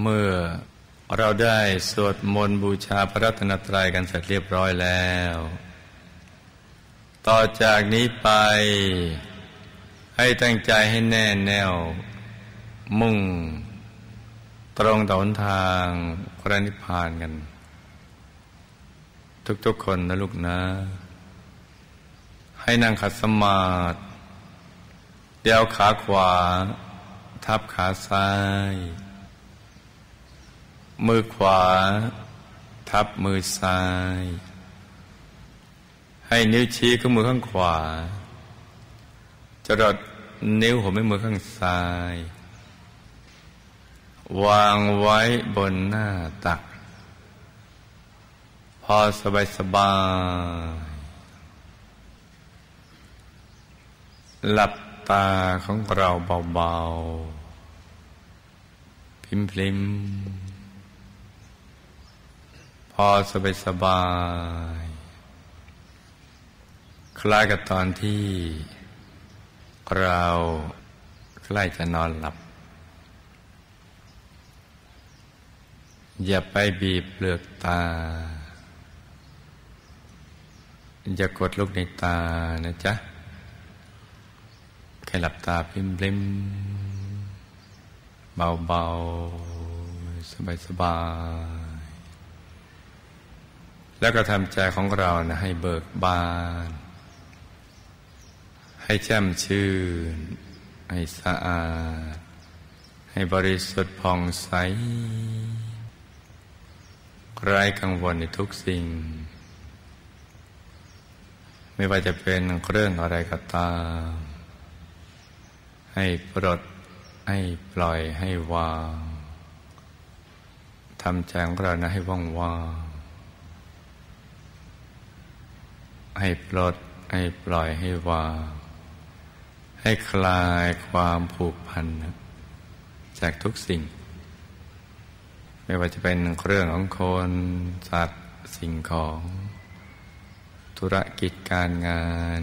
เมื่อเราได้สวดมนต์บูชาพระรัตนตรัยกันเสร็จเรียบร้อยแล้วต่อจากนี้ไปให้ตั้งใจให้แน่แน่วมุ่งตรงต่อหนทางพระนิพพานกันทุกๆคนนะลูกนะให้นั่งขัดสมาธิเดี่ยวขาขวาทับขาซ้ายมือขวาทับมือซ้ายให้นิ้วชี้ข้างมือข้างขวาจรดนิ้วหัวแม่มือข้างซ้ายวางไว้บนหน้าตักพอสบายสบายหลับตาของเราเบาๆพลิ้มๆพอสบายสบายคล้ายกับตอนที่เราใกล้จะนอนหลับอย่าไปบีบเปลือกตาอย่ากดลูกในตานะจ๊ะแค่หลับตาพริ้มๆเบาๆสบายๆแล้วก็ทำใจของเรานะให้เบิกบานให้แจ่มชื่นให้สะอาดให้บริสุทธิ์ผ่องใสไร้กังวลในทุกสิ่งไม่ว่าจะเป็นเรื่องอะไรก็ตามให้ปลดให้ปล่อยให้วางทำใจของเรานะให้ว่างว่างให้ปลดให้ปล่อยให้วางให้คลายความผูกพันจากทุกสิ่งไม่ว่าจะเป็นเรื่องของคนสัตว์สิ่งของธุรกิจการงาน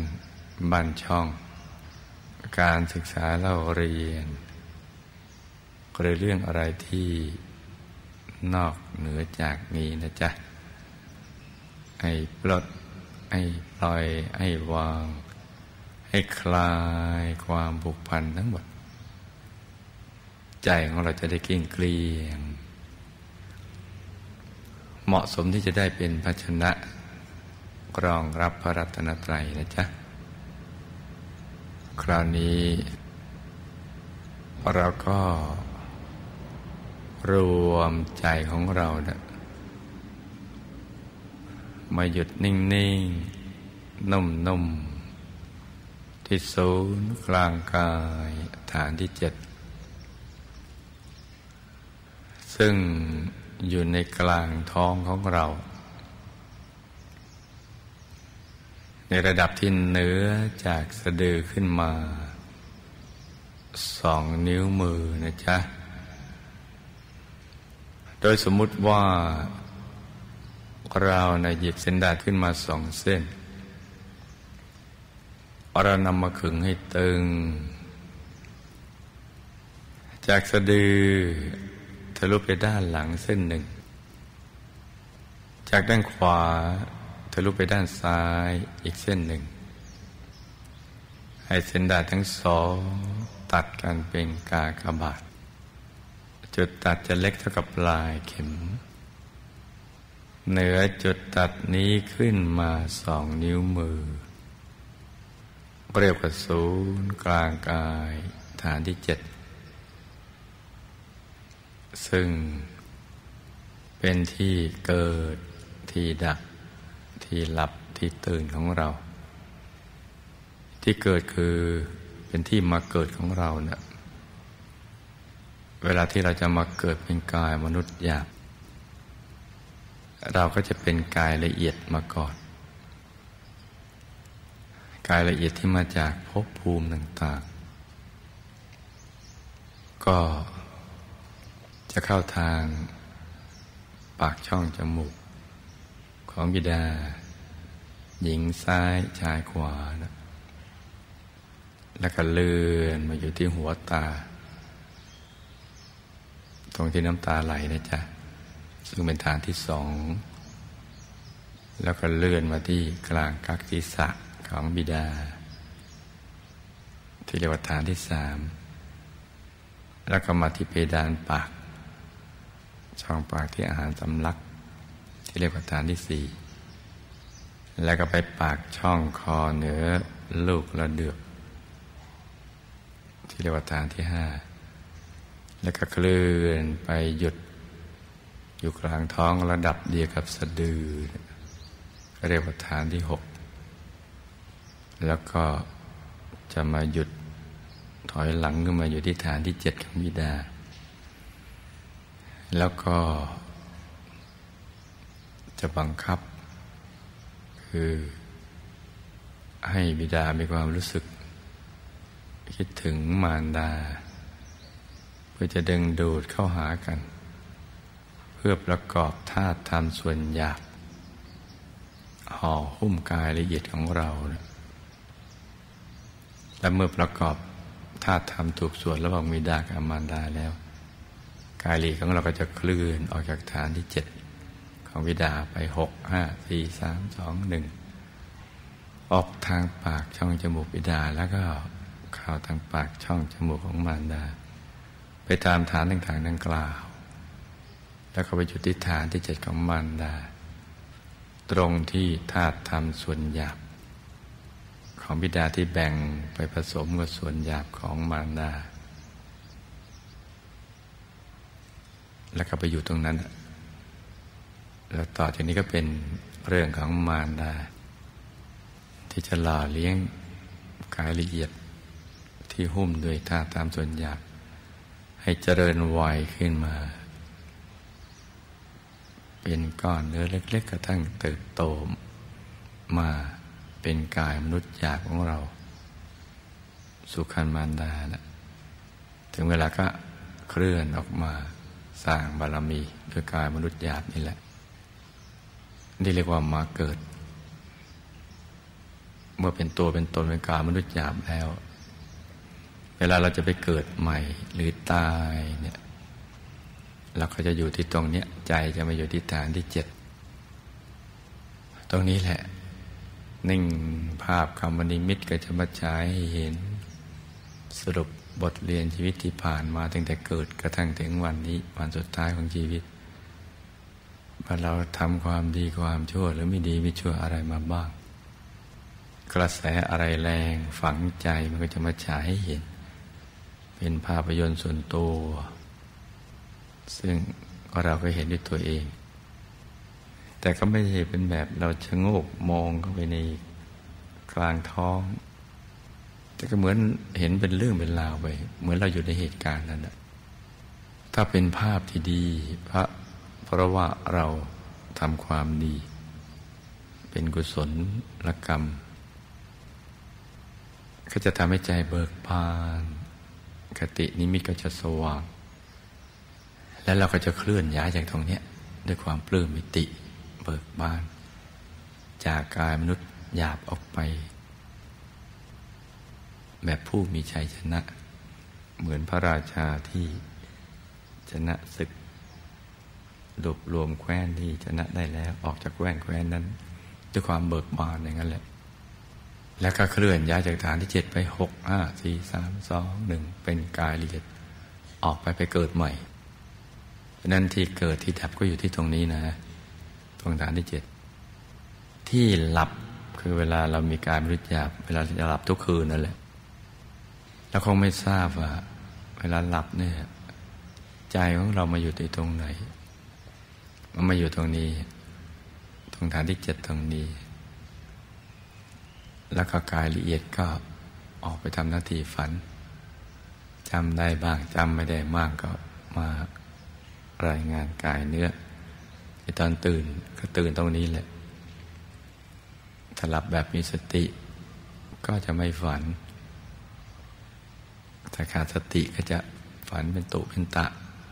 บ้านช่องการศึกษาเล่าเรียนหรือเรื่องอะไรที่นอกเหนือจากนี้นะจ๊ะให้ปลดให้ปล่อยให้วางให้คลายความผูกพันทั้งหมดใจของเราจะได้เกลี้ยงเกลียงเหมาะสมที่จะได้เป็นภาชนะรองรับพระรัตนตรัยนะจ๊ะคราวนี้เราก็รวมใจของเรานะมาหยุดนิ่งๆนุ่มๆที่ศูนย์กลางกายฐานที่7ซึ่งอยู่ในกลางท้องของเราในระดับที่เหนือจากสะดือขึ้นมา2 นิ้วมือนะจ๊ะโดยสมมุติว่าเรานะหยิบเส้นดาดขึ้นมา2 เส้นเรานำมาขึงให้ตึงจากสะดือทะลุไปด้านหลังเส้น 1จากด้านขวาทะลุไปด้านซ้ายอีกเส้น 1ให้เส้นดาดทั้ง2 ตัดกันเป็นกากบาทจุดตัดจะเล็กเท่ากับปลายเข็มเหนือจุดตัดนี้ขึ้นมา2 นิ้วมือเรียกว่าศูนย์กลางกายฐานที่7ซึ่งเป็นที่เกิดที่ดับที่หลับที่ตื่นของเราที่เกิดคือเป็นที่มาเกิดของเราเนี่ยเวลาที่เราจะมาเกิดเป็นกายมนุษย์หยาบเราก็จะเป็นกายละเอียดมาก่อนกายละเอียดที่มาจากภพภูมิต่างๆก็จะเข้าทางปากช่องจมูกของบิดาหญิงซ้ายชายขวานะแล้วก็เลื่อนมาอยู่ที่หัวตา รงที่น้ำตาไหลนะจ๊ะซึ่งเป็นฐานที่สองแล้วก็เลื่อนมาที่กลางกักศีรษะของบิดาที่เรียกว่าฐานที่สามแล้วก็มาที่เพดานปากช่องปากที่อาหารสำลักที่เรียกว่าฐานที่สี่แล้วก็ไปปากช่องคอเหนือลูกระเดือกที่เรียกว่าฐานที่ห้าแล้วก็เคลื่อนไปหยุดอยู่กลางท้องระดับเดียวกับสะดือเรียกว่าฐานที่หกแล้วก็จะมาหยุดถอยหลังขึ้นมาอยู่ที่ฐานที่เจ็ดของบิดาแล้วก็จะบังคับคือให้บิดามีความรู้สึกคิดถึงมารดาเพื่อจะดึงดูดเข้าหากันเพื่อประกอบธาตุธรรมส่วนหยาบห่อหุ้มกายละเอียดของเรานะและเมื่อประกอบธาตุธรรมถูกส่วนระหว่างบิดากับมารดาแล้วกายลีของเราก็จะเคลื่อนออกจากฐานที่เจ็ดของบิดาไป6 5 4 3 2 1ออกทางปากช่องจมูกบิดาแล้วก็เข้าทางปากช่องจมูกของมารดาไปตามฐานต่างๆดังกล่าวแล้วก็ไปจุดที่ฐานที่เจ็ดของมารดาตรงที่ธาตุธรรมส่วนหยาบของบิดาที่แบ่งไปผสมกับส่วนหยาบของมารดาแล้วก็ไปอยู่ตรงนั้นแล้วต่อจากนี้ก็เป็นเรื่องของมารดาที่จะหล่อเลี้ยงกายละเอียดที่หุ้มด้วยธาตุธรรมส่วนหยาบให้เจริญวัยขึ้นมาเป็นก้อนเนื้อเล็กๆกระทั่งเติบโตมาเป็นกายมนุษย์หยาบของเราสุขันมารดานะถึงเวลาก็เคลื่อนออกมาสร้างบารมีคือกายมนุษย์หยาบนี่แหละนี่เรียกว่ามาเกิดเมื่อเป็นตัวเป็นตนเป็นกายมนุษย์หยาบแล้วเวลาเราจะไปเกิดใหม่หรือตายเนี่ยเราก็จะอยู่ที่ตรงเนี้ยใจจะมาอยู่ที่ฐานที่เจ็ดตรงนี้แหละนิ่งภาพคำนิมิตก็จะมาฉายให้เห็นสรุปบทเรียนชีวิตที่ผ่านมาตั้งแต่เกิดกระทั่งถึงวันนี้วันสุดท้ายของชีวิตว่าเราทำความดีความชั่วหรือไม่ดีไม่ชั่วอะไรมาบ้างกระแสอะไรแรงฝังใจมันก็จะมาฉายให้เห็นเป็นภาพยนตร์ส่วนตัวซึ่งเราก็เห็นด้วยตัวเองแต่ก็ไม่ใช่เป็นแบบเราชะโงกมองเข้าไปในกลางท้องแต่ก็เหมือนเห็นเป็นเรื่องเป็นราวไปเหมือนเราอยู่ในเหตุการณ์นั้นนะถ้าเป็นภาพที่ดีเพราะว่าเราทำความดีเป็นกุศลกรรมก็จะทำให้ใจเบิกบานคตินิมิตก็จะสว่างแล้วเราก็จะเคลื่อนย้ายจากตรงนี้ด้วยความปลื้มปิติเบิกบานจากกายมนุษย์หยาบออกไปแบบผู้มีชัยชนะเหมือนพระราชาที่ชนะศึกรวบรวมแคว้นที่ชนะได้แล้วออกจากแคว้นนั้นด้วยความเบิกบานอย่างนั้นแหละแล้วก็เคลื่อนย้ายจากฐานที่เจ็ดไป6 5 4 3 2 1เป็นกายละเอียดออกไปเกิดใหม่เพราะนั้นที่เกิดที่ดับก็อยู่ที่ตรงนี้นะตรงฐานที่เจ็ดที่หลับคือเวลาเรามีกายมนุษย์หยาบเวลาจะหลับทุกคืนนั่นแหละแล้วคงไม่ทราบว่าเวลาหลับเนี่ยใจของเรามาอยู่ที่ตรงไหนมันมาอยู่ตรงนี้ตรงฐานที่เจ็ดตรงนี้แล้วก็กายละเอียดก็ออกไปทำหน้าที่ฝันจำได้บ้างจำไม่ได้บ้างก็มารายงานกายเนื้อในตอนตื่นก็ตื่นตรงนี้แหละถ้าหลับแบบมีสติก็จะไม่ฝันถ้าขาดสติก็จะฝันเป็นตุเป็นตะ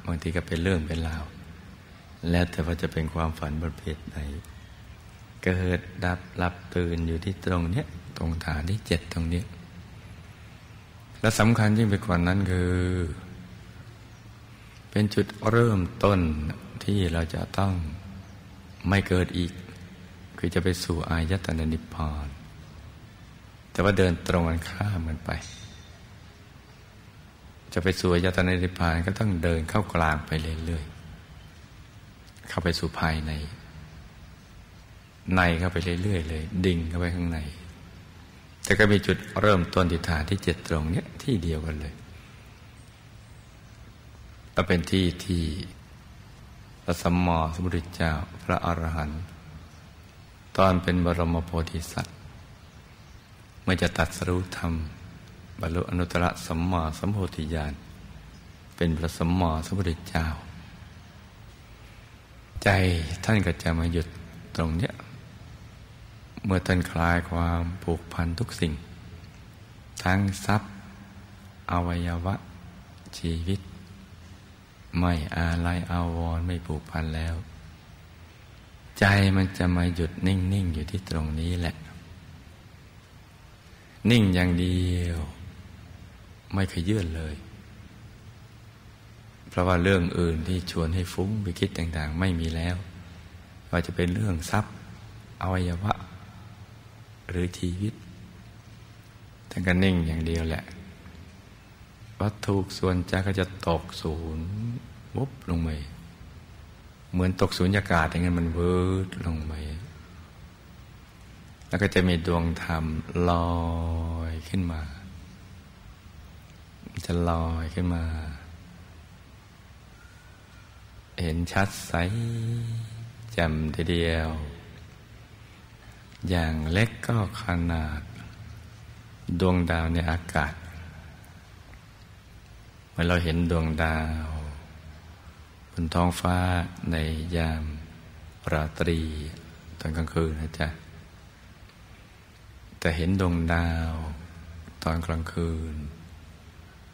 บางทีก็เป็นเรื่องเป็นราวแล้วแต่ว่าจะเป็นความฝันประเภทไหนเกิดดับหลับตื่นอยู่ที่ตรงเนี้ยตรงฐานที่เจ็ดตรงนี้และสำคัญยิ่งไปกว่านั้นคือ เ เป็นจุดเริ่มต้นที่เราจะต้องไม่เกิดอีกคือจะไปสู่อายตนะนิพพานแต่ว่าเดินตรงกันข้ามกันไปจะไปสู่อายตนะนิพพานก็ต้องเดินเข้ากลางไปเรื่อยๆเข้าไปสู่ภายในเข้าไปเรื่อยๆเลยดิ่งเข้าไปข้างในแต่ก็มีจุดเริ่มต้นที่ฐานที่7ตรงนี้ที่เดียวกันเลยก็เป็นที่ที่พระสัมมาสัมพุทธเจ้าพระอรหันต์ตอนเป็นบรมโพธิสัตว์เมื่อจะตรัสรู้ธรรมบรรลุอนุตตรสัมมาสัมโพธิญาณเป็นพระสัมมาสัมพุทธเจ้าใจท่านก็จะมาหยุดตรงนี้เมื่อท่านคลายความผูกพันทุกสิ่งทั้งทรัพย์อวัยวะชีวิตไม่อาลัยอาวรณ์ไม่ผูกพันแล้วใจมันจะมาหยุดนิ่งๆอยู่ที่ตรงนี้แหละนิ่งอย่างเดียวไม่เคยยื่นเลยเพราะว่าเรื่องอื่นที่ชวนให้ฟุ้งไปคิดต่างๆไม่มีแล้วว่าจะเป็นเรื่องทรัพย์อวัยวะหรือชีวิตท่านก็นิ่งอย่างเดียวแหละวัตถุส่วนใจก็จะตกศูนย์วุบลงไปเหมือนตกศูนย์อากาศอย่างนั้นมันวืดลงไปแล้วก็จะมีดวงธรรมลอยขึ้นมาจะลอยขึ้นมาเห็นชัดใสแจ่มทีเดียวอย่างเล็กก็ขนาดดวงดาวในอากาศเมื่อเราเห็นดวงดาวบนท้องฟ้าในยามราตรีตอนกลางคืนนะจ๊ะแต่เห็นดวงดาวตอนกลางคืน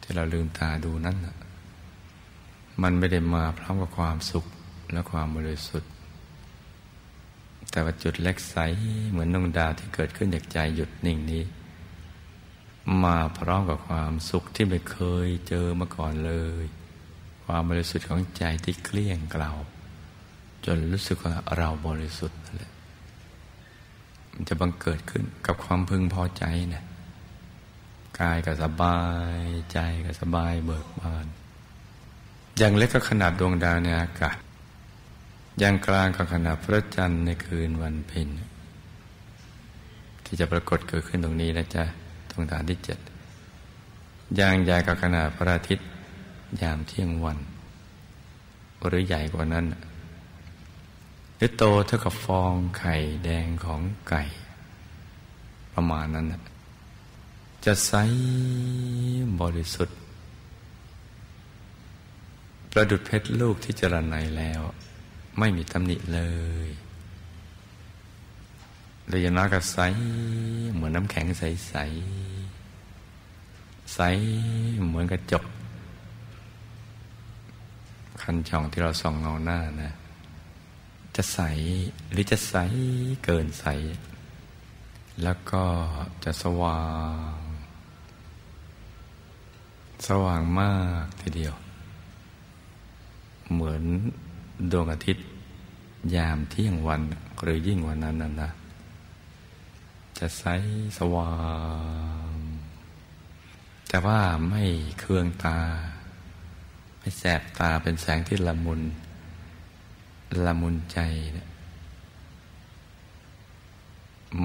ที่เราลืมตาดูนั้นมันไม่ได้มาพร้อมกับความสุขและความบริสุทธิ์แต่ว่าจุดเล็กใสเหมือนดวงดาวที่เกิดขึ้นจากใจหยุดนิ่งนี้มาพร้อมกับความสุขที่ไม่เคยเจอมาก่อนเลยความบริสุทธิ์ของใจที่เกลี้ยเกลาจนรู้สึกว่าเราบริสุทธิ์นั่นแหละมันจะบังเกิดขึ้นกับความพึงพอใจนะกายก็สบายใจก็สบายเบิกบานอย่างเล็กก็ขนาดดวงดาวในอากาศอย่างกลางก็ขนาดพระจันทร์ในคืนวันเพ็ญที่จะปรากฏเกิดขึ้นตรงนี้นะจ๊ะตรงฐานที่7อย่างใหญ่ก็ขนาดพระอาทิตย์ยามเที่ยงวันหรือใหญ่กว่านั้นหรือโตเท่ากับฟองไข่แดงของไก่ประมาณนั้นจะใสบริสุทธิ์ประดุจเพชรลูกที่เจริญในแล้วไม่มีตำหนิเลยเลยอย่างน้อยก็ใสเหมือนน้ำแข็งใสใสใสเหมือนกระจกคันช่องที่เราส่องเงาหน้านะจะใสหรือจะใสเกินใสแล้วก็จะสว่างสว่างมากทีเดียวเหมือนดวงอาทิตย์ยามเที่ยงวันหรือยิ่งกว่านั้นนะจะใสสว่างแต่ว่าไม่เคืองตาไม่แสบตาเป็นแสงที่ละมุนใจนะ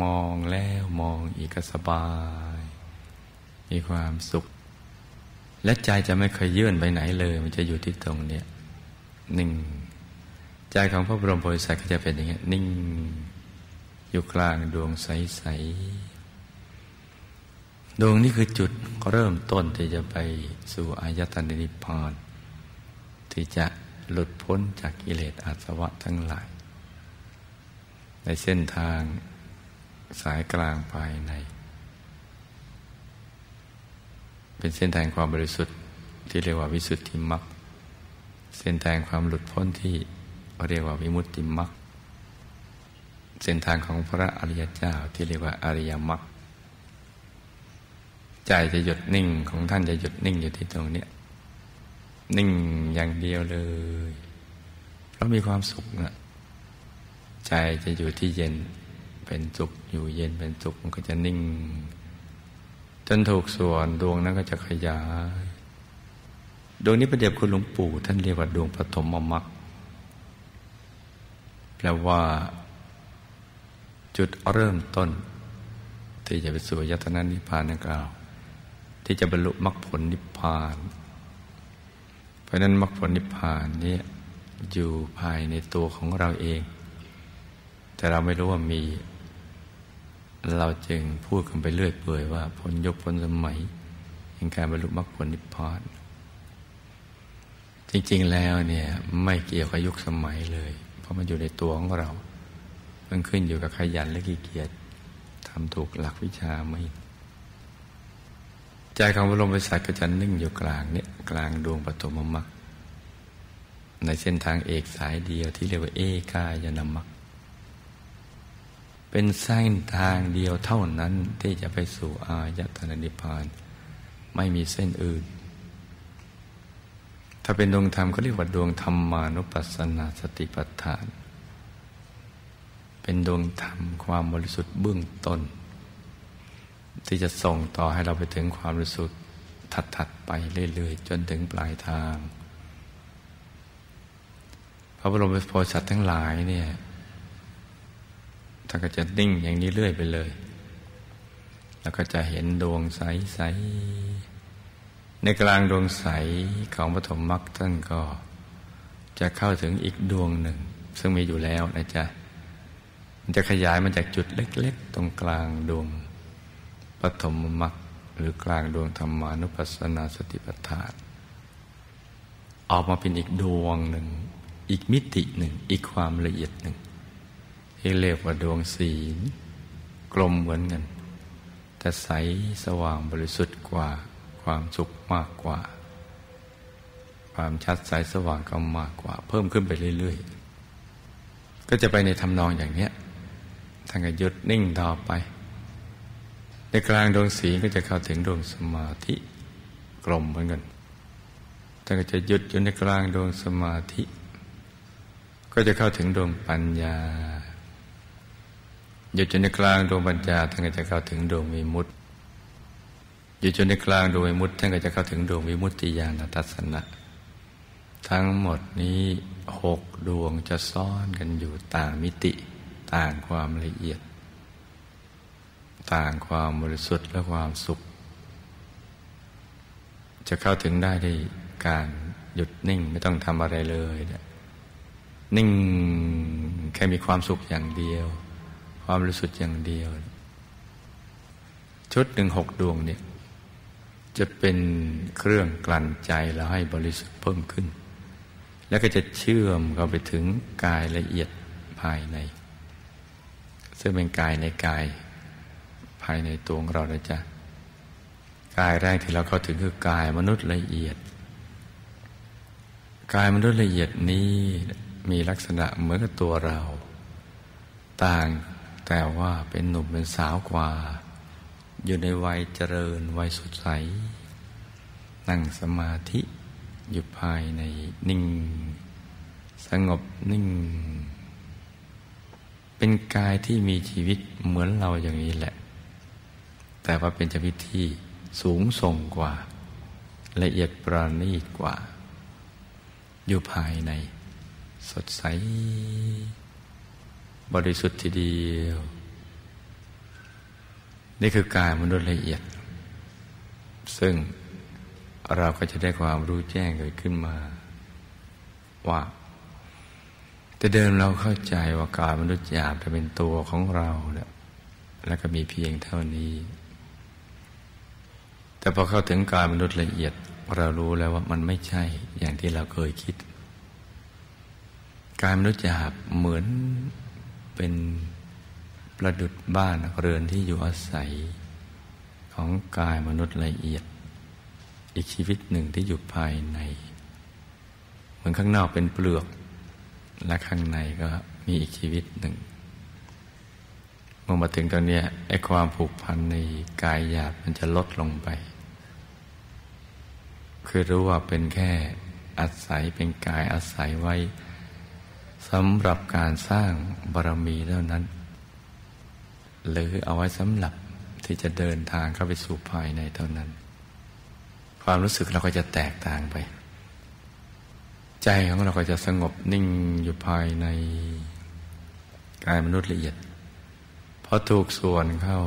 มองแล้วมองอีกก็สบายมีความสุขและใจจะไม่เคยยื่นไปไหนเลยมันจะอยู่ที่ตรงเนี้ยนิ่งใจของพระบรมโพธิสัตว์ก็จะเป็นอย่างเงี้ยนิ่งอยู่กลางดวงใสๆดวงนี้คือจุดเริ่มต้นที่จะไปสู่อายตนะนิพพานที่จะหลุดพ้นจากกิเลสอาสวะทั้งหลายในเส้นทางสายกลางภายในเป็นเส้นทางความบริสุทธิ์ที่เรียกว่าวิสุทธิมรรคเส้นทางความหลุดพ้นที่เรียกว่าวิมุตติมรรคเส้นทางของพระอริยเจ้าที่เรียกว่าอริยมรรคใจจะหยุดนิ่งของท่านจะหยุดนิ่งอยู่ที่ตรงนี้ นิ่งอย่างเดียวเลยเรามีความสุขนะใจจะอยู่ที่เย็นเป็นสุขอยู่เย็นเป็นสุขมันก็จะนิ่งจนถูกส่วนดวงนั้นก็จะขยายดวงนี้ประเดี๋ยวคุณหลวงปู่ท่านเรียกว่าดวงปฐมมรรคแปลว่าจุดเริ่มต้นที่จะไปสู่อายตนะนิพพานนั่นกล่าวที่จะบรรลุมรรคผลนิพพานเพราะนั้นมรรคผลนิพพานนี้อยู่ภายในตัวของเราเองแต่เราไม่รู้ว่ามีเราจึงพูดกันไปเรื่อยเปื่อยว่าพ้นยุคพ้นสมัยแห่งการบรรลุมรรคผลนิพพานจริงๆแล้วเนี่ยไม่เกี่ยวกับยุคสมัยเลยเพราะมันอยู่ในตัวของเรามันขึ้นอยู่กับขยันและขี้เกียจทำถูกหลักวิชาไหมใจของพระบรมศาสดาก็จะนิ่งอยู่กลางเนี่ยกลางดวงปฐมมรรคในเส้นทางเอกสายเดียวที่เรียกว่าเอกายนมรรคเป็นเส้นทางเดียวเท่านั้นที่จะไปสู่อายตนะนิพพานไม่มีเส้นอื่นถ้าเป็นดวงธรรมก็เรียกว่าดวงธรรมานุปัสสนาสติปัฏฐานเป็นดวงธรรมความบริสุทธิ์เบื้องต้นที่จะส่งต่อให้เราไปถึงความบริสุทธิ์ถัดๆไปเรื่อยๆจนถึงปลายทางพระบรมโพธิสัตว์ทั้งหลายเนี่ยท่านก็จะนิ่งอย่างนี้เรื่อยไปเลยแล้วก็จะเห็นดวงใสๆในกลางดวงใสของปฐมมรรคท่านก็จะเข้าถึงอีกดวงหนึ่งซึ่งมีอยู่แล้วนะจ๊ะมันจะขยายมาจากจุดเล็กๆตรงกลางดวงปฐมมรรคหรือกลางดวงธรรมานุปัสสนาสติปัฏฐานออกมาเป็นอีกดวงหนึ่งอีกมิติหนึ่งอีกความละเอียดหนึ่งที่เรียกว่าดวงศีลกลมเหมือนกันแต่ใสสว่างบริสุทธิ์กว่าความสุขมากกว่าความชัดใสสว่างก็มากกว่าเพิ่มขึ้นไปเรื่อยๆก็จะไปในทำนองอย่างเนี้ยท่านก็หยุดนิ่งต่อไปในกลางดวงศีลก็จะเข้าถึงดวงสมาธิกลมเหมือนกันท่านก็จะหยุดอยู่ในกลางดวงสมาธิก็จะเข้าถึงดวงปัญญาอยู่จนในกลางดวงปัญญาท่านก็จะเข้าถึงดวงวิมุตติอยู่จนในกลางดวงวิมุตติท่านก็จะเข้าถึงดวงวิมุตติญาณทัสสนะทั้งหมดนี้หกดวงจะซ่อนกันอยู่ต่างมิติต่างความละเอียดต่างความบริสุทธิ์และความสุขจะเข้าถึงได้ด้วยการหยุดนิ่งไม่ต้องทำอะไรเลยนิ่งแค่มีความสุขอย่างเดียวความบริสุทธิ์อย่างเดียวชุดหนึ่งหกดวงเนี่ยจะเป็นเครื่องกลั่นใจเราให้บริสุทธิ์เพิ่มขึ้นแล้วก็จะเชื่อมเข้าไปถึงกายละเอียดภายในซึ่งเป็นกายในกายภายในตัวของเรานะจ๊ะกายแรกที่เราเข้าถึงคือกายมนุษย์ละเอียดกายมนุษย์ละเอียดนี้มีลักษณะเหมือนกับตัวเราต่างแต่ว่าเป็นหนุ่มเป็นสาวกว่าอยู่ในวัยเจริญวัยสดใสนั่งสมาธิอยู่ภายในนิ่งสงบนิ่งเป็นกายที่มีชีวิตเหมือนเราอย่างนี้แหละแต่ว่าเป็นชีวิตที่สูงส่งกว่าละเอียดประณีตกว่าอยู่ภายในสดใสบริสุทธิ์ทีเดียวนี่คือกายมนุษย์ละเอียดซึ่งเราก็จะได้ความรู้แจ้งเกิดขึ้นมาว่าแต่เดิมเราเข้าใจว่ากายมนุษย์หยาบจะเป็นตัวของเราแล้วก็มีเพียงเท่านี้แต่พอเข้าถึงกายมนุษย์ละเอียดเรารู้แล้วว่ามันไม่ใช่อย่างที่เราเคยคิดกายมนุษย์หยาบเหมือนเป็นประดุจบ้านเรือนที่อยู่อาศัยของกายมนุษย์ละเอียดอีกชีวิตหนึ่งที่อยู่ภายในเหมือนข้างนอกเป็นเปลือกและข้างในก็มีอีกชีวิตหนึ่งเมื่อมาถึงตอนนี้ไอ้ความผูกพันในกายหยาบมันจะลดลงไปคือรู้ว่าเป็นแค่ อาศัยเป็นกายอาศัยไว้สำหรับการสร้างบารมีเท่านั้นหรือเอาไว้สำหรับที่จะเดินทางเข้าไปสู่ภายในเท่านั้นความรู้สึกเราก็จะแตกต่างไปใจของเราก็จะสงบนิ่งอยู่ภายในกายมนุษย์ละเอียดพอถูกส่วนเข้า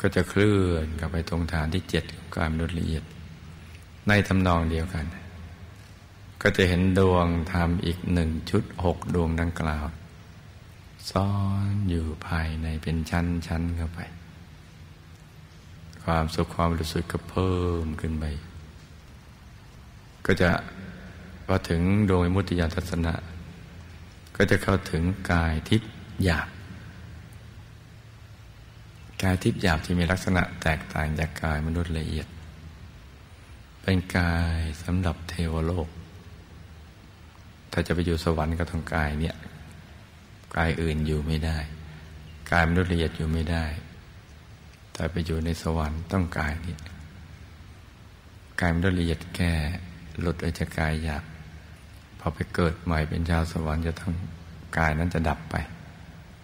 ก็จะเคลื่อนกลับไปตรงฐานที่7ของกายมนุษย์ละเอียดในทำนองเดียวกันก็จะเห็นดวงธรรมอีก1 ชุด 6 ดวงดังกล่าวซ้อนอยู่ภายในเป็นชั้นๆเข้าไปความสุขความรู้สึกก็เพิ่มขึ้นไปก็จะพอถึงดวงวิมุตติญาณทัศนะก็จะเข้าถึงกายทิพย์หยาบกายทิพย์หยาบที่มีลักษณะแตกต่างจากกายมนุษย์ละเอียดเป็นกายสำหรับเทวโลกถ้าจะไปอยู่สวรรค์ก็ต้องกายเนี่ยกายอื่นอยู่ไม่ได้กายมนุษย์ละเอียดอยู่ไม่ได้แต่ไปอยู่ในสวรรค์ต้องกายนี้กายมนุษย์ละเอียดแค่หลุดออกจากกายหยาบพอไปเกิดใหม่เป็นชาวสวรรค์จะต้องกายนั้นจะดับไป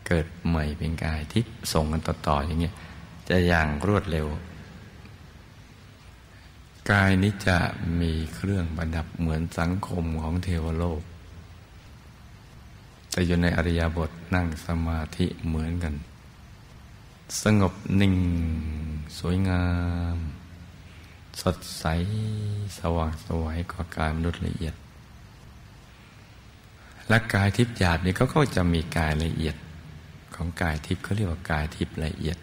เกิดใหม่เป็นกายที่ส่งกันต่อๆอย่างเงี้ยจะอย่างรวดเร็วกายนี้จะมีเครื่องประดับเหมือนสังคมของเทวโลกแต่อยู่ในอริยบทนั่งสมาธิเหมือนกันสงบนิ่งสวยงามสดใสสว่างสวยกว่ากายมนุษย์ละเอียดและกายทิพย์หยาบนี่เขาก็จะมีกายละเอียดของกายทิพย์เขาเรียกว่ากายทิพย์ละเอียด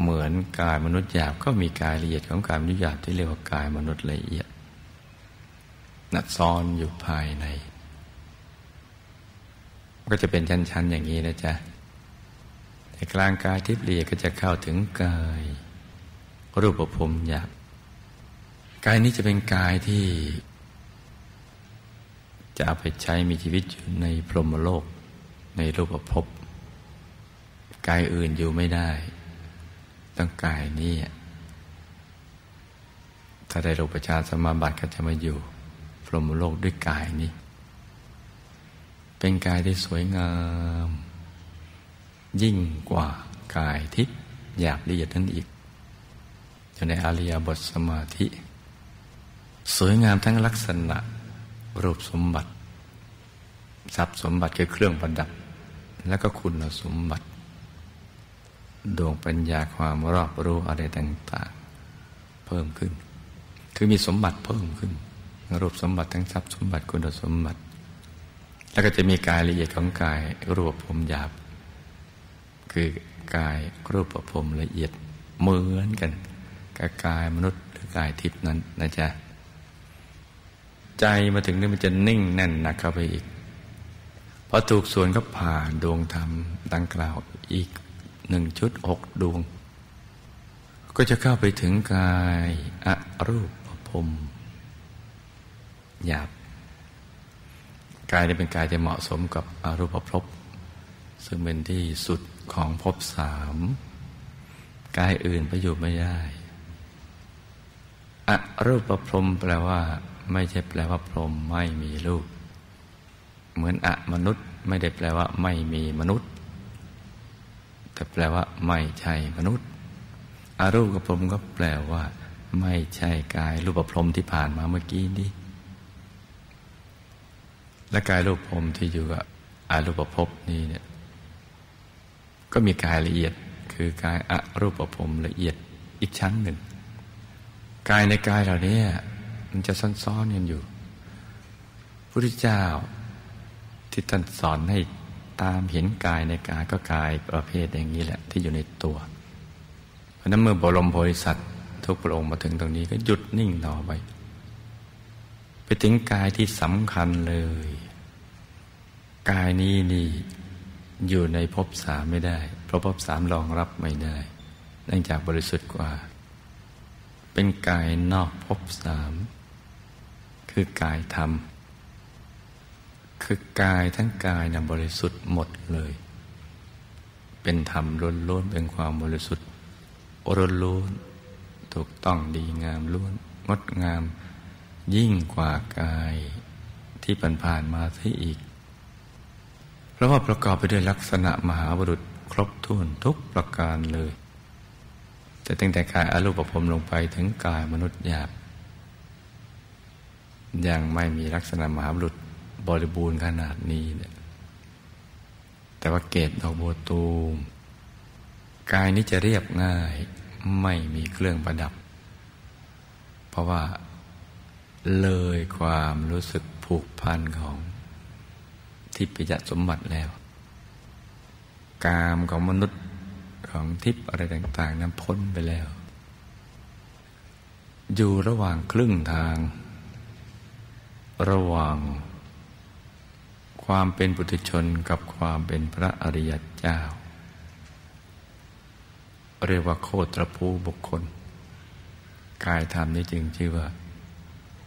เหมือนกายมนุษย์หยาบก็มีกายละเอียดของกายมนุษย์หยาบที่เรียกว่ากายมนุษย์ละเอียดนัดซ้อนอยู่ภายในก็จะเป็นชั้นๆอย่างนี้นะจ๊ะในกลางกายทิพย์ละเอียดก็จะเข้าถึงกายรูปภูมิหยาบกายนี้จะเป็นกายที่จะเอาไปใช้มีชีวิตอยู่ในพรหมโลกในรูปภพกายอื่นอยู่ไม่ได้ต้องกายนี้ถ้าได้รูปฌานสมาบัติก็จะมาอยู่พรหมโลกด้วยกายนี้เป็นกายที่สวยงามยิ่งกว่ากายทิพย์หยาบละเอียดนั่นอีกอยู่ในอริยบทสมาธิสวยงามทั้งลักษณะรูปสมบัติทรัพย์สมบัติคือเครื่องประดับและก็คุณสมบัติดวงปัญญาความรอบรู้อะไรต่างๆเพิ่มขึ้นคือมีสมบัติเพิ่มขึ้นรูปสมบัติทั้งทรัพย์สมบัติคุณสมบัติแล้วก็จะมีกายละเอียดของกายรูปภพหยาบคือกายรูปภพละเอียดเหมือนกันกับกายมนุษย์หรือกายทิพย์นั้นนะจ๊ะใจมาถึงนี่มันจะนิ่งแน่นหนักเข้าไปอีกพอถูกส่วนก็ผ่านดวงธรรมดังกล่าวอีก1 ชุด 6 ดวงก็จะเข้าไปถึงกายอรูปภพหยาบกายนี้เป็นกายที่เหมาะสมกับอรูปภพซึ่งเป็นที่สุดของภพ3กายอื่นไปอยู่ไม่ได้อรูปพรหมแปลว่าไม่ใช่แปลว่าพรหมไม่มีรูปเหมือนอมนุษย์ไม่ได้แปลว่าไม่มีมนุษย์แต่แปลว่าไม่ใช่มนุษย์อรูปพรหมก็แปลว่าไม่ใช่กายรูปพรหมที่ผ่านมาเมื่อกี้นี้และกายรูปพรหมที่อยู่กับอรูปภพนี้เนี่ยก็มีกายละเอียดคือกายอรูปภพละเอียดอีกชั้นหนึ่งกายในกายเหล่านี้มันจะซ้อนๆกันอยู่พระพุทธเจ้าที่ท่านสอนให้ตามเห็นกายในกายก็กายประเภทอย่างนี้แหละที่อยู่ในตัวเพราะนั้นเมื่อบรมโพธิสัตว์ทุกพระองค์มาถึงตรงนี้ก็หยุดนิ่งต่อไปถึงกายที่สำคัญเลยกายนี้นี่อยู่ในภพ3ไม่ได้เพราะภพ3รองรับไม่ได้เนื่องจากบริสุทธิ์กว่าเป็นกายนอกภพ3คือกายธรรมคือกายทั้งกายน่ะบริสุทธิ์หมดเลยเป็นธรรมล้วนๆเป็นความบริสุทธิ์ล้วนๆถูกต้องดีงามล้วน งดงามยิ่งกว่ากายที่ผ่านมาซะอีกเพราะว่าประกอบไปด้วยลักษณะมหาบุรุษครบถ้วนทุกประการเลยแต่ตั้งแต่กายอรูปภพลงไปถึงกายมนุษย์หยาบยังไม่มีลักษณะมหาบุรุษบริบูรณ์ขนาดนี้แต่ว่าเกศดอกบัวตูมกายนี้จะเรียบง่ายไม่มีเครื่องประดับเพราะว่าเลยความรู้สึกผูกพันของทิพยสมบัติแล้วกามของมนุษย์ของทิพย์อะไรต่างๆนั้นพ้นไปแล้วอยู่ระหว่างครึ่งทางระหว่างความเป็นปุถุชนกับความเป็นพระอริยเจ้าเรียกว่าโคตรภูบุคคลกายธรรมนี้จึงชื่อว่า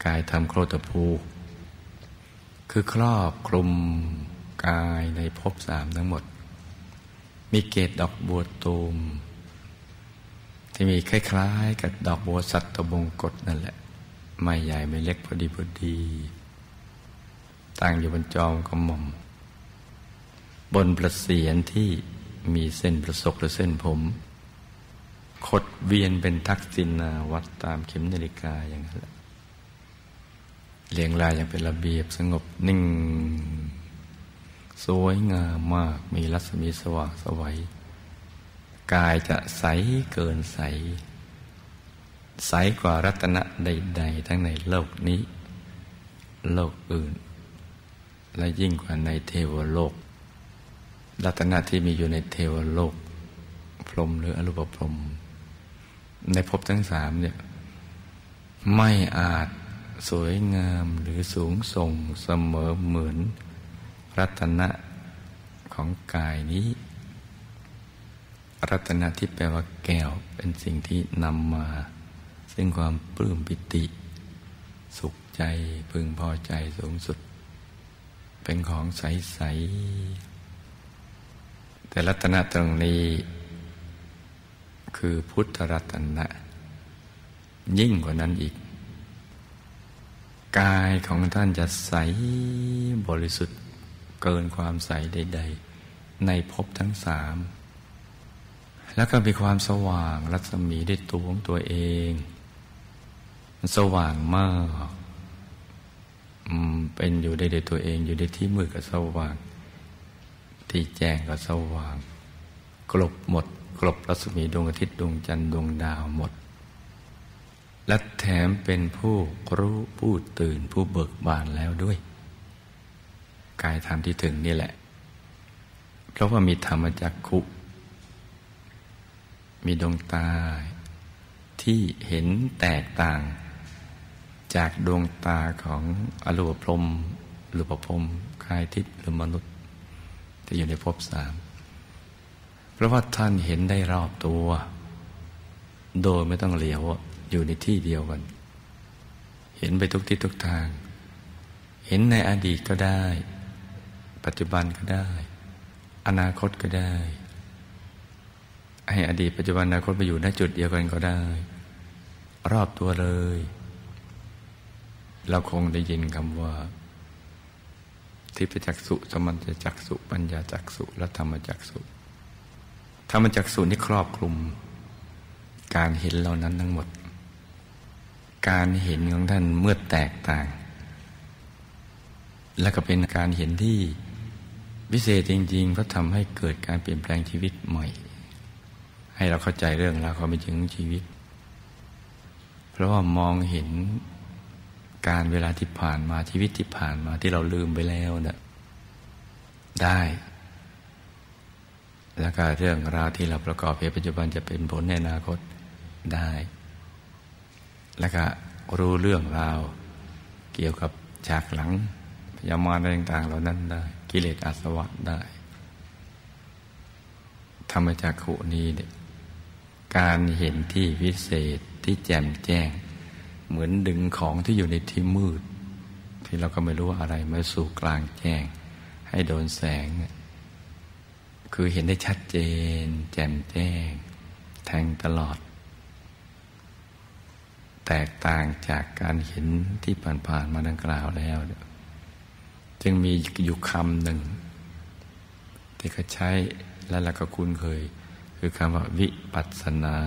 กายธรรมโคตรภูคือครอบคลุมกายในภพสามทั้งหมดมีเกศดอกบัวตูมที่มีคล้ายๆกับดอกบัวสัตตบงกฎนั่นแหละไม่ใหญ่ไม่เล็กพอดีตั้งอยู่บนจอมกระหม่อมบนประเสียรที่มีเส้นประศกหรือเส้นผมขดเวียนเป็นทักษิณาวัดตามเข็มนาฬิกาอย่างนั้นแหละเรียงรายอย่างเป็นระเบียบสงบนิ่งสวยงามมากมีรัศมีสว่างสวยกายจะใสเกินใสใสกว่ารัตนะใดๆทั้งในโลกนี้โลกอื่นและยิ่งกว่าในเทวโลกรัตนะที่มีอยู่ในเทวโลกพรหมหรืออรูปพรหมในภพทั้งสามเนี่ยไม่อาจสวยงามหรือสูงส่งเสมอเหมือนรัตนะของกายนี้รัตนะที่แปลว่าแก้วเป็นสิ่งที่นำมาซึ่งความปลื้มปิติสุขใจพึงพอใจสูงสุดเป็นของใสๆแต่รัตนะตรงนี้คือพุทธรัตนะยิ่งกว่านั้นอีกกายของท่านจะใสบริสุทธิ์เกินความใสใดๆในภพทั้งสามแล้วก็มีความสว่างรัศมีด้วยตัวของตัวเองมันสว่างมากเป็นอยู่ได้ด้วยตัวเองอยู่ได้ที่มืดก็สว่างที่แจ้งก็สว่างกลบหมดกลบรัศมีดวงอาทิตย์ดวงจันทร์ดวงดาวหมดและแถมเป็นผู้รู้ผู้ตื่นผู้เบิกบานแล้วด้วยกายธรรมที่ถึงนี่แหละเพราะว่ามีธรรมจักขุมีดวงตาที่เห็นแตกต่างจากดวงตาของอรูปพรหมหรือกายทิพย์หรือมนุษย์ที่อยู่ในภพสามเพราะว่าท่านเห็นได้รอบตัวโดยไม่ต้องเหลียวอยู่ในที่เดียวกันเห็นไปทุกทิศทุกทางเห็นในอดีตก็ได้ปัจจุบันก็ได้อนาคตก็ได้ให้อดีตปัจจุบันอนาคตไปอยู่ณจุดเดียวกันก็ได้รอบตัวเลยเราคงได้ยินคำว่าทิพจักษุสมัญจักษุปัญญาจักษุและธรรมจักษุธรรมจักษุนี่ครอบคลุมการเห็นเหล่านั้นทั้งหมดการเห็นของท่านเมื่อแตกต่างและก็เป็นการเห็นที่วิเศษจริงๆเพราะทำให้เกิดการเปลี่ยนแปลงชีวิตใหม่ให้เราเข้าใจเรื่องราวความเป็นจริงของชีวิตเพราะว่ามองเห็นการเวลาที่ผ่านมาชีวิตที่ผ่านมาที่เราลืมไปแล้วเนี่ยได้แล้วก็เรื่องราวที่เราประกอบในปัจจุบันจะเป็นผลในอนาคตได้แล้วก็รู้เรื่องราวเกี่ยวกับฉากหลังพยามารอะไรต่างๆเหล่านั้นได้กิเลสอาสวะได้ธรรมจักขุนี้เนี่ยการเห็นที่วิเศษที่แจ่มแจ้งเหมือนดึงของที่อยู่ในที่มืดที่เราก็ไม่รู้ว่าอะไรมาสู่กลางแจ้งให้โดนแสงคือเห็นได้ชัดเจนแจ่มแจ้งแทงตลอด แตกต่างจากการเห็นที่ผ่านๆมาดังกล่าวแล้วจึงมีอยู่คำหนึ่งที่เขาใช้และเราก็คุ้นเคยคือคำว่าวิปัสสนา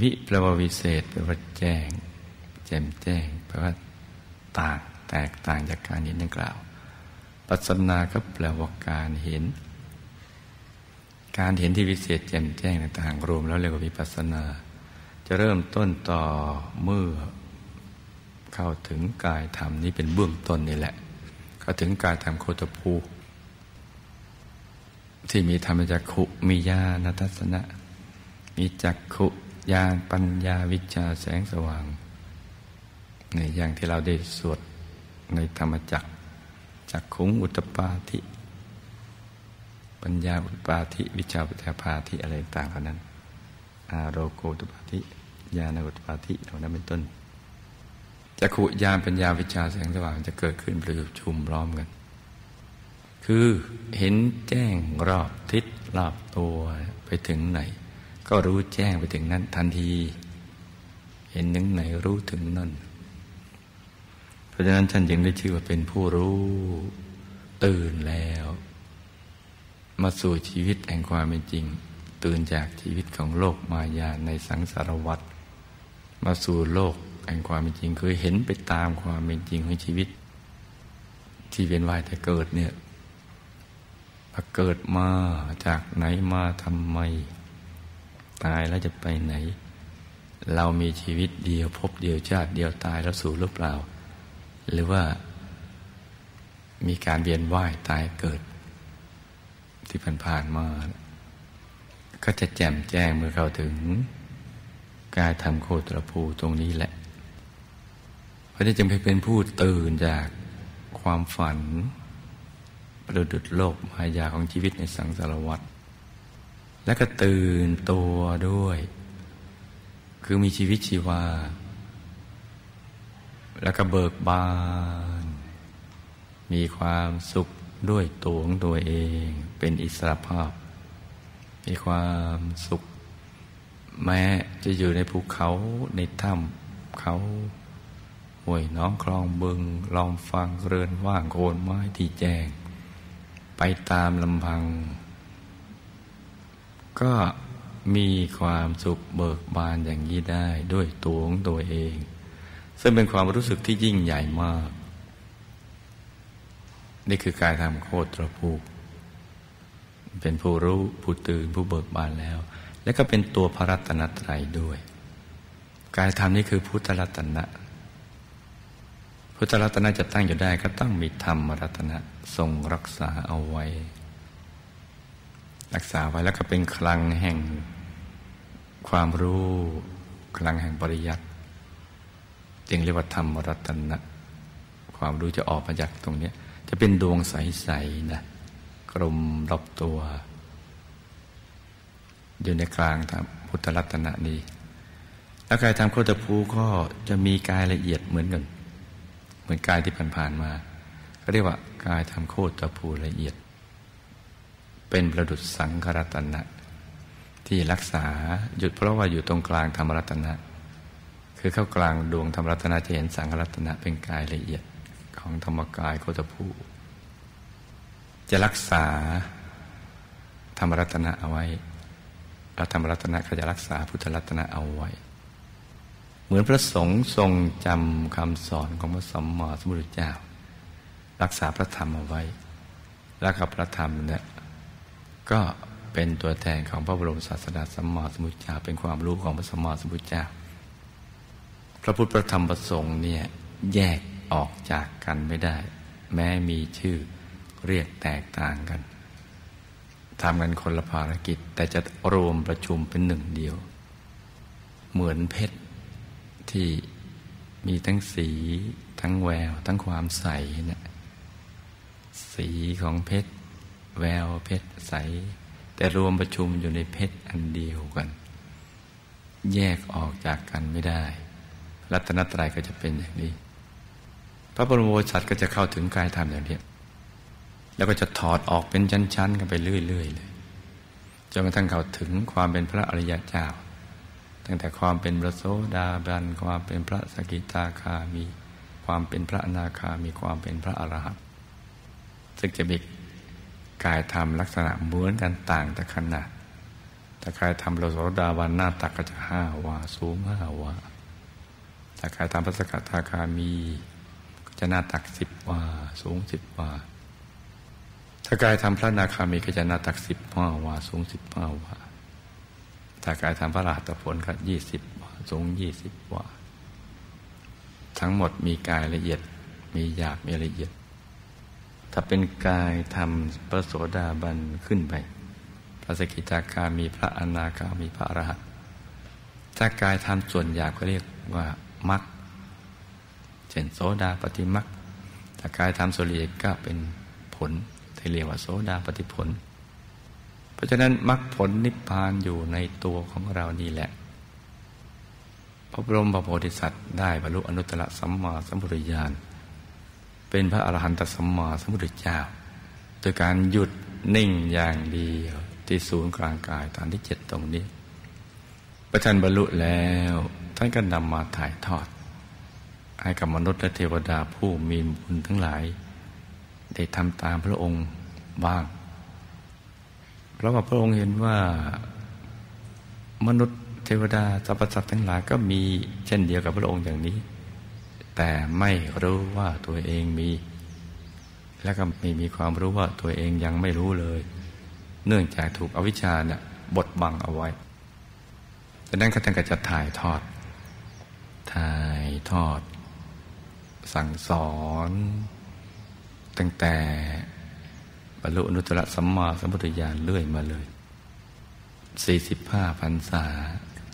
วิแปลว่าวิเศษแปลว่าแจ้งแจ่มแจ้งแปลว่าต่างแตกต่างจากการเห็นดังกล่าวปัสสนาก็แปลว่าการเห็นการเห็นที่วิเศษแจ่มแจ้งต่างรวมแล้วเรียกว่าวิปัสสนาจะเริ่มต้นต่อเมื่อเข้าถึงกายธรรมนี้เป็นเบื้องต้นนี่แหละเข้าถึงกายธรรมโคตภูที่มีธรรมจักขุมีญาณทัสสนะมีจักขุญาณปัญญาวิชชาแสงสว่างในอย่างที่เราได้สวดในธรรมจักจักขุงอุตตปาธิปัญญาอุตตปาธิวิชชาอุตตปาธิอะไรต่างๆนั้นอาโรโกอุตตปาธิญาณอุตตปาธิเหล่านั้นเป็นต้นจักขุญาณปัญญาวิชชาแสงสว่างจะเกิดขึ้นประชุมล้อมกันคือเห็นแจ้งรอบทิศรอบตัวไปถึงไหนก็รู้แจ้งไปถึงนั้นทันทีเห็นถึงไหนรู้ถึงนั่นเพราะฉะนั้นท่านจึงได้ชื่อว่าเป็นผู้รู้ตื่นแล้วมาสู่ชีวิตแห่งความเป็นจริงตื่นจากชีวิตของโลกมายาในสังสารวัฏมาสู่โลกแห่งความเป็นจริงคือเห็นไปตามความเป็นจริงของชีวิตที่เวียนว่ายแต่เกิดเนี่ยเกิดมาจากไหนมาทำไมตายแล้วจะไปไหนเรามีชีวิตเดียวพบเดียวชาติเดียวตายแล้วสูญหรือเปล่าหรือว่ามีการเวียนว่ายตายเกิดที่ผ่านมาก็จะแจ่มแจ้งเมื่อเข้าถึงกายธรรมโคตรภูตรงนี้แหละเพราะฉะนั้นจึงเป็นผู้ตื่นจากความฝันประดุจโลกมายาของชีวิตในสังสารวัฏและก็ตื่นตัวด้วยคือมีชีวิตชีวาและก็เบิกบานมีความสุขด้วยตัวของตัวเองเป็นอิสรภาพมีความสุขแม้จะอยู่ในภูเขาในถ้ำเขาห้วยน้องคลองบึงลองฟังเรือนว่างโคนไม้ที่แจ้งไปตามลำพังก็มีความสุขเบิกบานอย่างนี้ได้ด้วยตัวของตัวเองซึ่งเป็นความรู้สึกที่ยิ่งใหญ่มากนี่คือกายธรรมโคตรภูเป็นผู้รู้ผู้ตื่นผู้เบิกบานแล้วและก็เป็นตัวพระรัตนตรัยด้วยกายธรรมนี่คือพุทธรัตนะพุทธรัตนะจะตั้งอยู่ได้ก็ต้องมีธรรมรัตนะทรงรักษาเอาไว้รักษาไว้แล้วก็เป็นคลังแห่งความรู้คลังแห่งปริยัติจึงเรียกว่าธรรมรัตนะความรู้จะออกมาจากตรงนี้จะเป็นดวงใสๆนะกลมรอบตัวอยู่ในกลางธรรมพุทธรัตนะนี้แล้วกายธรรมโคตรภูก็จะมีกายละเอียดเหมือนกันเหมือนกายที่ผ่านๆมาก็เรียกว่ากายธรรมโคตรภูละเอียดเป็นประดุจสังฆรัตนะที่รักษาหยุดเพราะว่าอยู่ตรงกลางธรรมรัตนะคือเข้ากลางดวงธรรมรัตนะจะเห็นสังฆรัตนะเป็นกายละเอียดของธรรมกายโคตรภูจะรักษาธรรมรัตนะเอาไว้และธรรมรัตนะก็จะรักษาพุทธรัตนะเอาไว้เหมือนพระสงฆ์ทรงจำคำสอนของพระสัมมาสัมพุทธเจ้ารักษาพระธรรมเอาไว้และกับพระธรรมเนี่ยก็เป็นตัวแทนของพระบรมศาสดาสัมมาสัมพุทธเจ้าเป็นความรู้ของพระสัมมาสัมพุทธเจ้าพระพุทธพระธรรมพระสงฆ์เนี่ยแยกออกจากกันไม่ได้แม้มีชื่อเรียกแตกต่างกันทำกันคนละภารกิจแต่จะรวมประชุมเป็นหนึ่งเดียวเหมือนเพชรที่มีทั้งสีทั้งแววทั้งความใสเนี่ยสีของเพชรแววเพชรใสแต่รวมประชุมอยู่ในเพชรอันเดียวกันแยกออกจากกันไม่ได้รัตนตรัยก็จะเป็นอย่างนี้พระบรมโอษฐก็จะเข้าถึงกายธรรมอย่างนี้แล้วก็จะถอดออกเป็นชั้นๆกันไปเรื่อยๆเลยจนกระทั่งเข้าถึงความเป็นพระอริยเจ้า ตั้งแต่ความเป็นพระโสดาบันความเป็นพระสกิทาคามีความเป็นพระอนาคามีความเป็นพระอรหันต์ซึ่งจะมีกายธรรมลักษณะเหมือนกันต่างแต่ขนาดแต่กายธรรมพระโสดาบันหน้าตักก็จะ5 วาสูง5 วาแต่กายธรรมพระสกิทาคามีก็จะหน้าตัก10 วาสูง10 วาถ้ากายธรรมพระอนาคามีก็จะหน้าตัก15 วาสูง15 วาถ้ากายธรรมพระอรหัตผลก็20 วาสูง20 วาทั้งหมดมีกายละเอียดมีหยาบมีละเอียดถ้าเป็นกายธรรมพระโสดาบันขึ้นไปพระสกิทาคามีพระอนาคามีพระอรหันต์ถ้ากายธรรมส่วนหยาบก็เรียกว่ามรรคเช่นโสดาปฏิมรรคถ้ากายธรรมส่วนละเอียดก็เป็นผลที่เรียกว่าโสดาปฏิผลเพราะฉะนั้นมรรคผลนิพพานอยู่ในตัวของเรานี่แหละพระบรมโพธิสัตว์ได้บรรลุอนุตตรสัมมาสัมพุทธญาณเป็นพระอรหันตสัมมาสัมพุทธเจ้าโดยการหยุดนิ่งอย่างเดียวที่ศูนย์กลางกายฐานที่7ตรงนี้พระท่านบรรลุแล้วท่านก็นำมาถ่ายทอดให้กับมนุษย์และเทวดาผู้มีบุญทั้งหลายได้ทำตามพระองค์บ้างเพราะว่าพระองค์เห็นว่ามนุษย์เทวดาสรรพสัตว์ทั้งหลายก็มีเช่นเดียวกับพระองค์อย่างนี้แต่ไม่รู้ว่าตัวเองมีและก็ไม่มีความรู้ว่าตัวเองยังไม่รู้เลยเนื่องจากถูกอวิชชาเนี่ยบดบังเอาไว้ดังนั้นท่านก็จะถ่ายทอดสั่งสอนตั้งแต่บรรลุอนุตตรสัมมาสัมพุทธญาณเรื่อยมาเลย45 พรรษา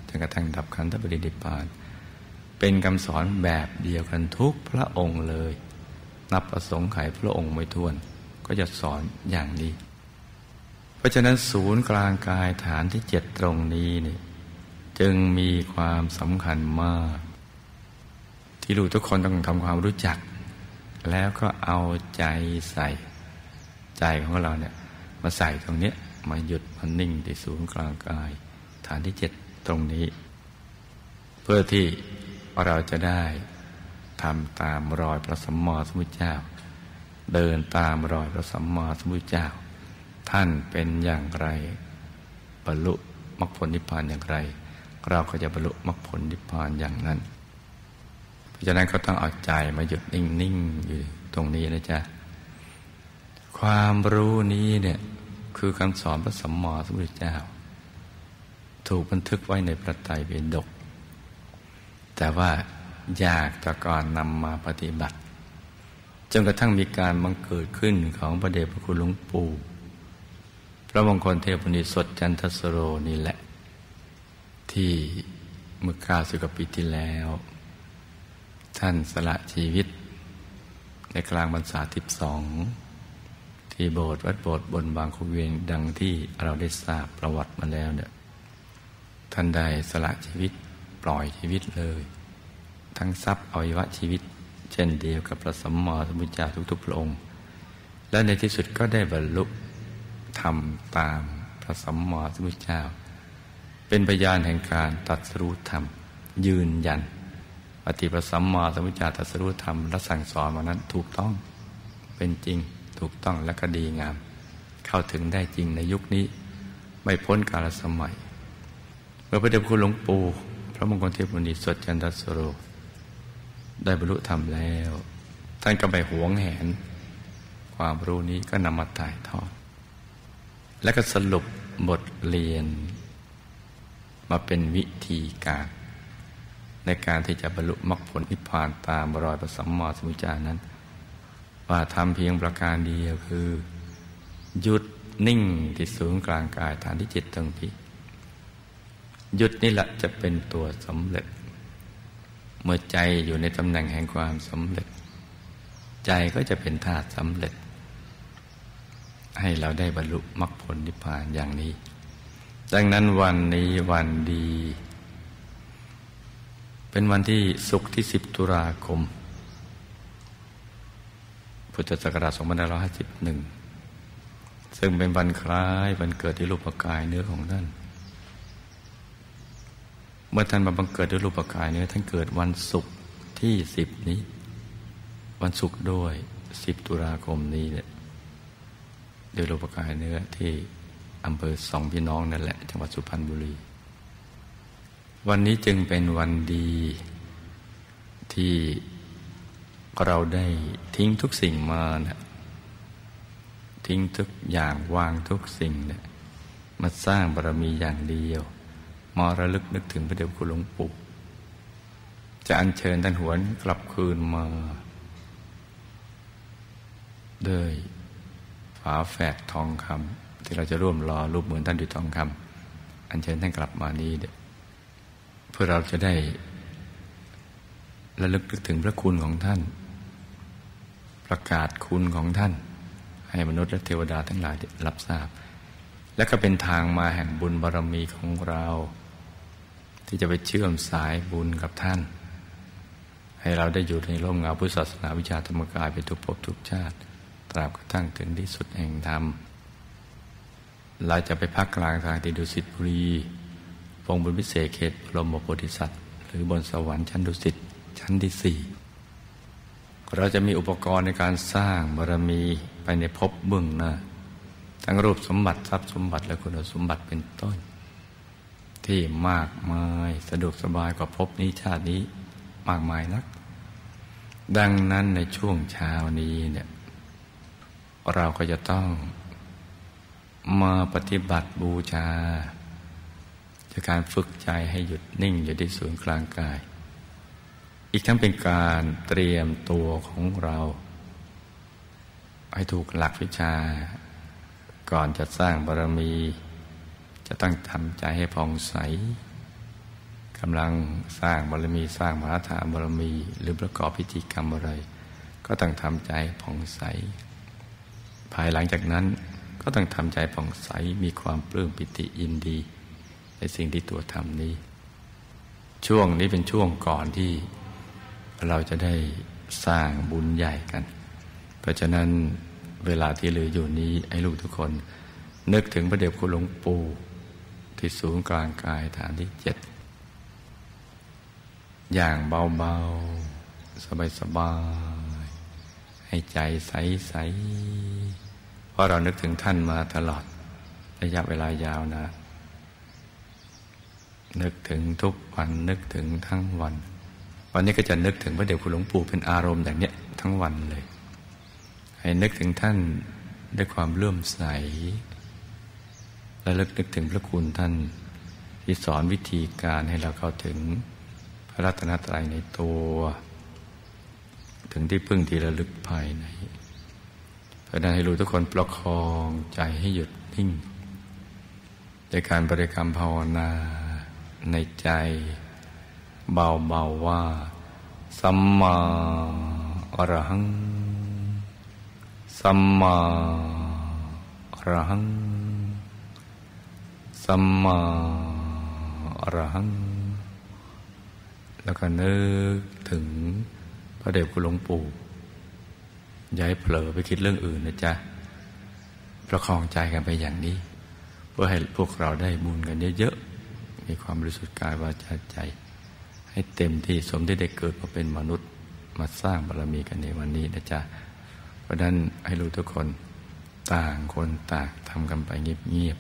จนกระทั่งดับขันธปรินิพพานเป็นคำสอนแบบเดียวกันทุกพระองค์เลยนับอสงไขยพระองค์ไม่ถ้วนก็จะสอนอย่างนี้เพราะฉะนั้นศูนย์กลางกายฐานที่7ตรงนี้เนี่ยจึงมีความสำคัญมากที่ลูกทุกคนต้องทำความรู้จักแล้วก็เอาใจใส่ใจของเราเนี่ยมาใส่ตรงนี้มาหยุดมานิ่งที่ศูนย์กลางกายฐานที่7ตรงนี้เพื่อที่เราจะได้ทำตามรอยพระสัมมาสัมพุทธเจ้าเดินตามรอยพระสัมมาสัมพุทธเจ้าท่านเป็นอย่างไรบรรลุมรรคผลนิพพานอย่างไรเราก็จะบรรลุมรรคผลนิพพานอย่างนั้นเพราะฉะนั้นก็ต้องเอาใจมาหยุดนิ่งๆอยู่ตรงนี้นะจ๊ะความรู้นี้เนี่ยคือคำสอนพระสัมมาสัมพุทธเจ้าถูกบันทึกไว้ในพระไตรปิฎกแต่ว่ายากต่อการนำมาปฏิบัติจนกระทั่งมีการบังเกิดขึ้นของพระเดชพระคุณหลวงปู่พระมงคลเทพนิสดจันทสโรนี่แหละที่เมื่อ90 กว่าปีที่แล้วท่านสละชีวิตในกลางพรรษา12ที่โบสถ์วัดโบสถ์บนบางขุนเวียนดังที่เราได้ทราบประวัติมาแล้วเนี่ยท่านได้สละชีวิตปล่อยชีวิตเลยทั้งทรัพย์อวัยวะชีวิตเช่นเดียวกับพระสัมมาสัมพุทธเจ้าทุกๆพระองค์และในที่สุดก็ได้บรรลุธรรมตามพระสัมมาสัมพุทธเจ้าเป็นพยานแห่งการตรัสรู้ธรรมยืนยันอติพระสัมมาสัมพุทธเจ้าตรัสรู้ธรรมและสั่งสอนมานั้นถูกต้องเป็นจริงถูกต้องและก็ดีงามเข้าถึงได้จริงในยุคนี้ไม่พ้นกาลสมัยเมื่อพระเดชคุณหลวงปู่พระมงคลเทพมุนีสดจันทสโรได้บรรลุธรรมแล้วท่านก็ไปหวงแหนความรู้นี้ก็นำมาถ่ายทอดและก็สรุปบทเรียนมาเป็นวิธีการในการที่จะบรรลุมรรคผลนิพพานตามรอยพระสัมมาสัมพุทธเจ้านั้นว่าทำเพียงประการเดียวคือหยุดนิ่งที่ศูนย์กลางกายฐานที่7ตรงนี้หยุดนี่แหละจะเป็นตัวสำเร็จเมื่อใจอยู่ในตำแหน่งแห่งความสำเร็จใจก็จะเป็นธาตุสำเร็จให้เราได้บรรลุมรรคผลนิพพานอย่างนี้ดังนั้นวันนี้วันดีเป็นวันที่ศุกร์ที่10 ตุลาคมพุทธศักราช2551ซึ่งเป็นวันคล้ายวันเกิดที่รูปกายเนื้อของท่านเ มื่อท่านมาบังเกิดด้วยรูปกายนี้ท่านเกิดวันศุกร์ที่10นี้วันศุกร์ด้วย10 ตุลาคมนี้แหละโดยรูปกายเนื้อที่อำเภอ2 พี่น้องนั่นแหละจังหวัดสุพรรณบุรีวันนี้จึงเป็นวันดีที่เราได้ทิ้งทุกสิ่งมานะทิ้งทุกอย่างวางทุกสิ่งนะมาสร้างบารมีอย่างเดียวมาระลึกนึกถึงพระเดชคุณหลวงปู่จะอัญเชิญท่านหวนกลับคืนมาด้วยฝาแฝดทองคำที่เราจะร่วมรอรูปเหมือนท่านด้วยทองคำอัญเชิญท่านกลับมานี้เพื่อเราจะได้ระลึกนึกถึงพระคุณของท่านประกาศคุณของท่านให้มนุษย์และเทวดาทั้งหลายรับทราบและก็เป็นทางมาแห่งบุญบารมีของเราที่จะไปเชื่อมสายบุญกับท่านให้เราได้อยู่ในร่มเงาพุทธศาสนาวิชาธรรมกายไปทุกภพทุกชาติตราบกระทั่งถึงที่สุดแห่งธรรมเราจะไปพักกลางทางที่ดุสิตบุรีพงบุญวิเศษเขตบรมโพธิสัตว์หรือบนสวรรค์ชั้นดุสิตชั้นที่4เราจะมีอุปกรณ์ในการสร้างบารมีไปในภพเบื้องหน้าทั้งรูปสมบัติทรัพย์สมบัติและคุณสมบัติเป็นต้นที่มากมายสะดวกสบายกว่าภพนี้ชาตินี้มากมายนักดังนั้นในช่วงเช้านี้เนี่ยเราก็จะต้องมาปฏิบัติบูชาจากการฝึกใจให้หยุดนิ่งอยู่ที่ศูนย์กลางกายอีกทั้งเป็นการเตรียมตัวของเราให้ถูกหลักวิชาก่อนจะสร้างบารมีจะต้องทำใจให้ผ่องใสกำลังสร้างบารมีสร้างมหาฐานบารมีหรือประกอบพิธีกรรมอะไรก็ต้องทำใจผ่องใสภายหลังจากนั้นก็ต้องทำใจผ่องใสมีความปลื้มปิติยินดีในสิ่งที่ตัวทำนี้ช่วงนี้เป็นช่วงก่อนที่เราจะได้สร้างบุญใหญ่กันเพราะฉะนั้นเวลาที่เหลืออยู่นี้ให้ลูกทุกคนนึกถึงพระเดชคุณหลวงปู่ที่ศูนย์กลางกายฐานที่7อย่างเบาๆสบายๆให้ใจใสๆเพราะเรานึกถึงท่านมาตลอดระยะเวลายาวนานนึกถึงทุกวันนึกถึงทั้งวันวันนี้ก็จะนึกถึงพระเดชคุณหลวงปู่เป็นอารมณ์อย่างเนี้ยทั้งวันเลยให้นึกถึงท่านด้วยความเลื่อมใสและระลึกนึกถึงพระคุณท่านที่สอนวิธีการให้เราเข้าถึงพระรัตนตรัยในตัวถึงที่พึ่งที่ระลึกภายในเพราะนั้นให้รู้ทุกคนประคองใจให้หยุดนิ่งโดยการบริกรรมภาวนาในใจเบาๆว่าสัมมาอรหังสัมมาอรหังสัมมาอรหังแล้วก็นึกถึงพระเดชคุณหลวงปู่อย่าให้เผลอไปคิดเรื่องอื่นนะจ๊ะประคองใจกันไปอย่างนี้เพื่อให้พวกเราได้บุญกันเยอะๆมีความบริสุทธิ์กายวาจาใจให้เต็มที่สมที่ได้เกิดมาเป็นมนุษย์มาสร้างบารมีกันในวันนี้นะจ๊ะเพราะนั้นให้รู้ทุกคนต่างคนต่างทำกันไปเงียบ